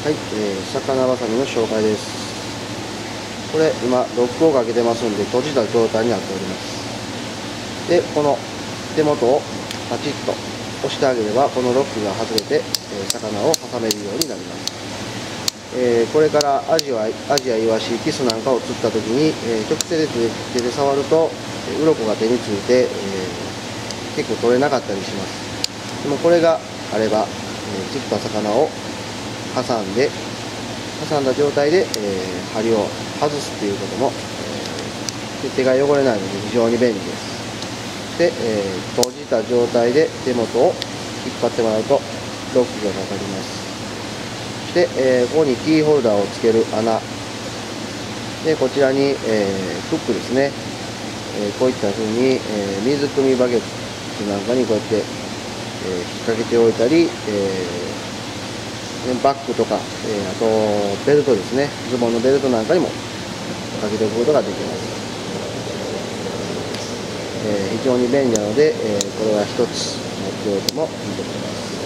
はい、魚わさびの紹介です。これ今ロックをかけてますんで閉じた状態になっております。でこの手元をパチッと押してあげればこのロックが外れて、魚を挟めるようになります。これからアジやイワシキスなんかを釣った時に、直接手で触ると鱗が手について、結構取れなかったりします。でもこれがあれば、釣った魚を挟んだ状態で、針を外すっていうことも、手が汚れないので非常に便利です。で、閉じた状態で手元を引っ張ってもらうとロックがかかります。で、ここにキーホルダーをつける穴でこちらに、フックですね、こういった風に、水汲みバケツなんかにこうやって、引っ掛けておいたり、バッグとか、あとベルトですね、ズボンのベルトなんかにもかけておくことができます。非常に便利なので、これは一つ持っておいてもいいと思います。